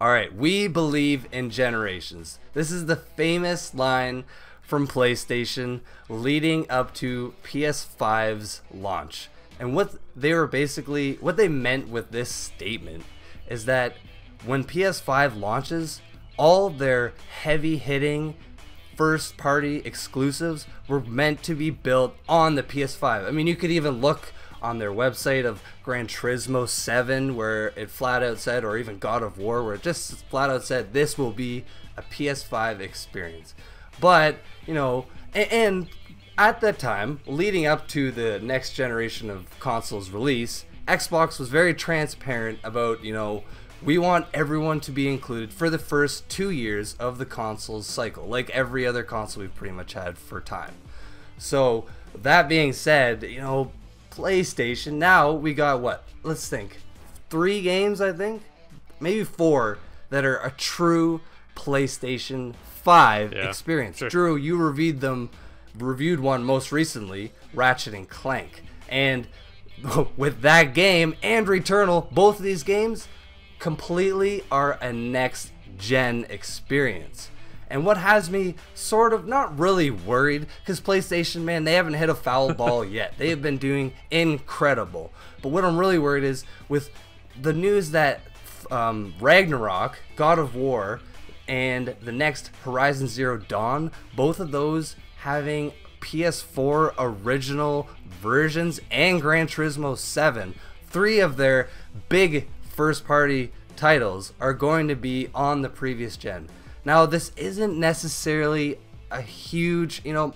Alright, we believe in generations. This is the famous line from PlayStation leading up to PS5's launch. And what they meant with this statement is that when PS5 launches, all their heavy-hitting first-party exclusives were meant to be built on the PS5. I mean, you could even look on their website of Gran Turismo 7 where it flat out said, or even God of War where it just flat out said, this will be a PS5 experience. But, you know, and at that time, leading up to the next generation of consoles release, Xbox was very transparent about, you know, we want everyone to be included for the first 2 years of the console's cycle, like every other console we've pretty much had for time. So, that being said, you know, PlayStation, now we got what? Let's think. 3 games, I think? Maybe 4 that are a true PlayStation 5 experience. Sure. Drew, you reviewed one most recently, Ratchet and Clank. And with that game and Returnal, both of these games completely are a next-gen experience. And what has me sort of not really worried, because PlayStation, man, they haven't hit a foul ball yet. They have been doing incredible. But what I'm really worried is with the news that Ragnarok, God of War, and the next Horizon Zero Dawn, both of those having PS4 original versions, and Gran Turismo 7, 3 of their big first-party titles are going to be on the previous gen. Now, this isn't necessarily a huge, you know,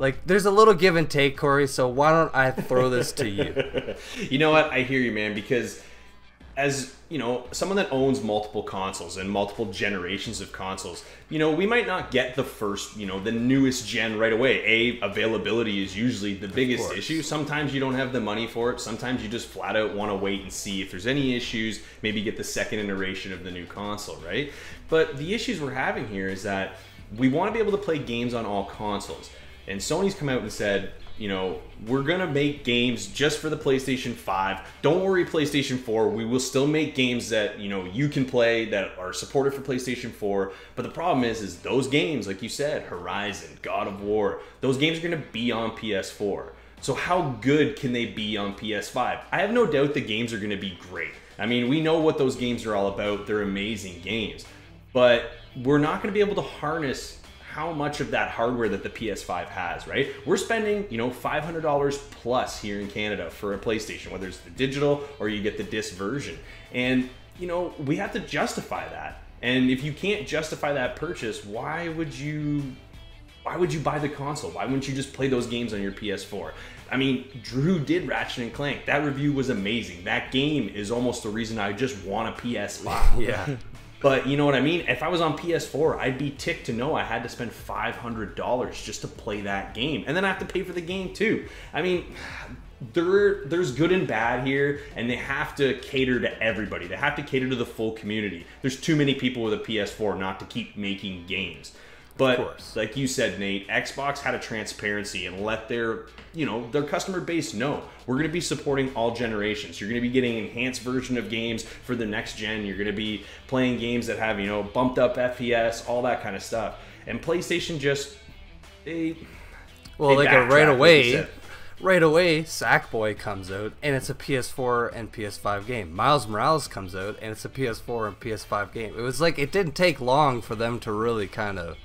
like, there's a little give and take, Corey, so why don't I throw this to you? You know what? I hear you, man, because as, you know, someone that owns multiple consoles and multiple generations of consoles, you know, we might not get the first, you know, the newest gen right away. Availability is usually the biggest issue. Sometimes you don't have the money for it. Sometimes you just flat out want to wait and see if there's any issues, maybe get the second iteration of the new console, right? But the issues we're having here is that we want to be able to play games on all consoles. And Sony's come out and said, you know, we're going to make games just for the PlayStation 5. Don't worry, PlayStation 4. We will still make games that, you know, you can play that are supported for PlayStation 4. But the problem is those games, like you said, Horizon, God of War, those games are going to be on PS4. So how good can they be on PS5? I have no doubt the games are going to be great. I mean, we know what those games are all about. They're amazing games. But we're not going to be able to harness how much of that hardware that the PS5 has, right? We're spending, you know, $500 plus here in Canada for a PlayStation, whether it's the digital or you get the disc version. And, you know, we have to justify that. And if you can't justify that purchase, why would you buy the console? Why wouldn't you just play those games on your PS4? I mean, Drew did Ratchet and Clank. That review was amazing. That game is almost the reason I just want a PS5. Yeah. But you know what I mean? If I was on PS4, I'd be ticked to know I had to spend $500 just to play that game. And then I have to pay for the game too. I mean, there's good and bad here, and they have to cater to everybody. They have to cater to the full community. There's too many people with a PS4 not to keep making games. But like you said, Nate, Xbox had a transparency and let their, you know, their customer base know, we're going to be supporting all generations. You're going to be getting an enhanced version of games for the next gen. You're going to be playing games that have, you know, bumped up FPS, all that kind of stuff. And PlayStation just, right away, Sackboy comes out and it's a PS4 and PS5 game. Miles Morales comes out and it's a PS4 and PS5 game. It was like, it didn't take long for them to really kind of,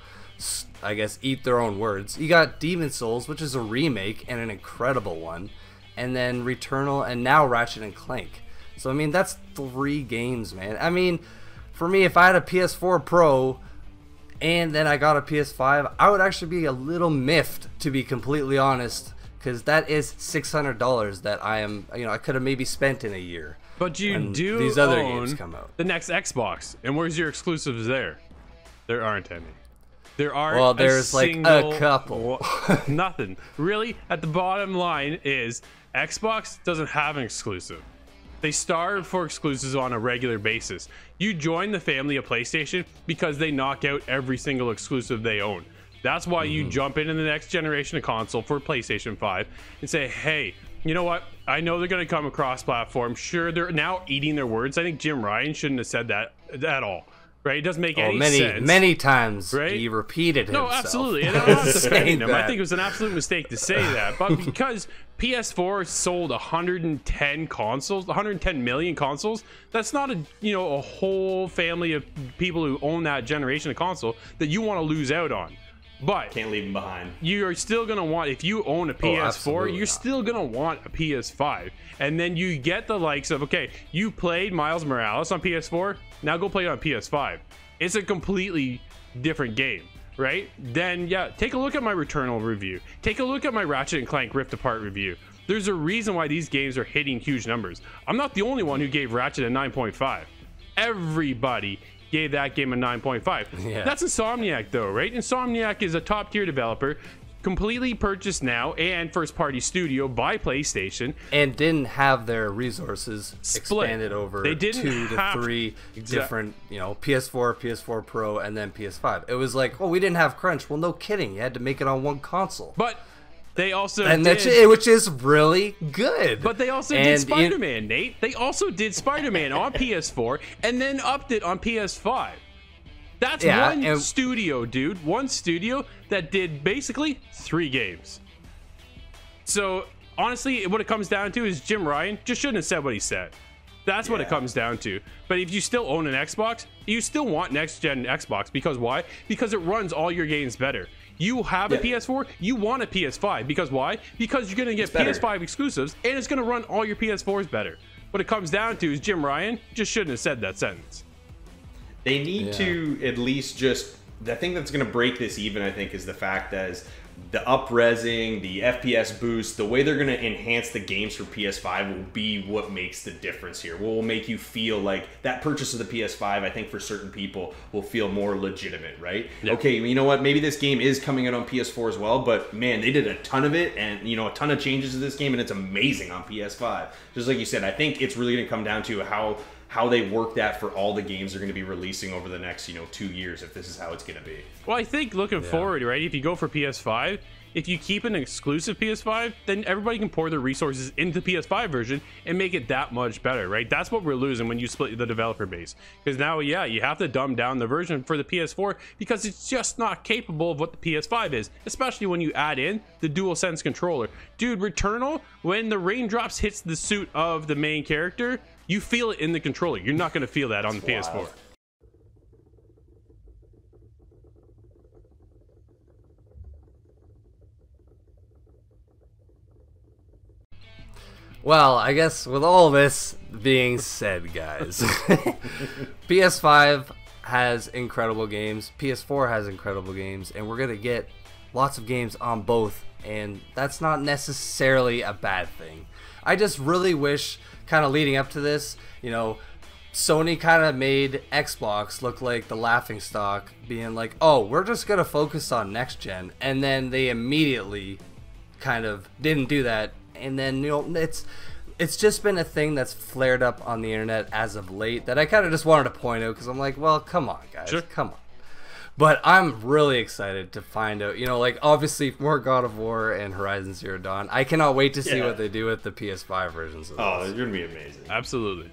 I guess, eat their own words. You got Demon Souls, which is a remake and an incredible one, and then Returnal, and now Ratchet and Clank. So I mean, that's 3 games, man. I mean, for me, if I had a PS4 Pro and then I got a PS5, I would actually be a little miffed, to be completely honest, because that is $600 that I am, you know, I could have maybe spent in a year. But you do these other games come out. The next Xbox, and where's your exclusives there? There aren't any. There are like a couple. Nothing. Really, at the bottom line is Xbox doesn't have an exclusive. They starve for exclusives on a regular basis. You join the family of PlayStation because they knock out every single exclusive they own. That's why you jump into the next generation of console for PlayStation 5 and say, hey, you know what? I know they're going to come across platform. Sure, they're now eating their words. I think Jim Ryan shouldn't have said that at all. Right? It doesn't make any sense. Many times he repeated himself. No, absolutely. And I don't have to defend him. I think it was an absolute mistake to say that. But because PS4 sold 110 consoles, 110 million consoles, that's not a whole family of people who own that generation of console that you want to lose out on. But can't leave them behind. You're still gonna want, if you own a PS4, you're still gonna want a PS5. And then you get the likes of, okay, you played Miles Morales on PS4, now go play it on PS5. It's a completely different game, right? Then yeah, take a look at my Returnal review. Take a look at my Ratchet and Clank Rift Apart review. There's a reason why these games are hitting huge numbers. I'm not the only one who gave Ratchet a 9.5. Everybody gave that game a 9.5. Yeah. That's Insomniac though, right? Insomniac is a top tier developer, completely purchased now and first party studio by PlayStation, and didn't have their resources expanded over two to three different, you know, PS4, PS4 Pro, and then PS5. It was like, oh, we didn't have crunch. Well, no kidding. You had to make it on one console. But they also which is really good. But they also did Spider-Man, Nate. They also did Spider-Man on PS4 and then upped it on PS5. That's one studio, dude. One studio that did basically three games. So honestly, what it comes down to is Jim Ryan just shouldn't have said what he said. That's what it comes down to. But if you still own an Xbox, you still want next-gen Xbox. Because why? Because it runs all your games better. You have a PS4, you want a PS5. Because why? Because you're going to get PS5 exclusives, and it's going to run all your PS4s better. What it comes down to is Jim Ryan just shouldn't have said that sentence. They need to at least just... The thing that's going to break this even, I think, is the fact that the up-resing, the FPS boost, the way they're going to enhance the games for PS5 will be what makes the difference here. What will make you feel like that purchase of the PS5, I think for certain people, will feel more legitimate, right? Yep. Okay, you know what? Maybe this game is coming out on PS4 as well, but man, they did a ton of it and, you know, a ton of changes to this game, and it's amazing on PS5. Just like you said, I think it's really going to come down to how they work that for all the games they're going to be releasing over the next, you know, 2 years, if this is how it's going to be. Well, I think looking forward, right, if you go for PS5, if you keep an exclusive PS5, then everybody can pour their resources into the PS5 version and make it that much better, right? That's what we're losing when you split the developer base. Because now, yeah, you have to dumb down the version for the PS4 because it's just not capable of what the PS5 is, especially when you add in the DualSense controller. Dude, Returnal, when the raindrops hits the suit of the main character, you feel it in the controller. You're not going to feel that on the PS4. Well, I guess with all this being said, guys, PS5 has incredible games, PS4 has incredible games, and we're going to get lots of games on both, and that's not necessarily a bad thing. I just really wish, kind of leading up to this, you know, Sony kind of made Xbox look like the laughingstock, being like, oh, we're just going to focus on next gen. And then they immediately kind of didn't do that. And then, you know, it's just been a thing that's flared up on the internet as of late that I kind of just wanted to point out because I'm like, well, come on, guys, come on. But I'm really excited to find out, you know, like, obviously, more God of War and Horizon Zero Dawn. I cannot wait to see what they do with the PS5 versions of this. Oh, they're going to be amazing. Absolutely.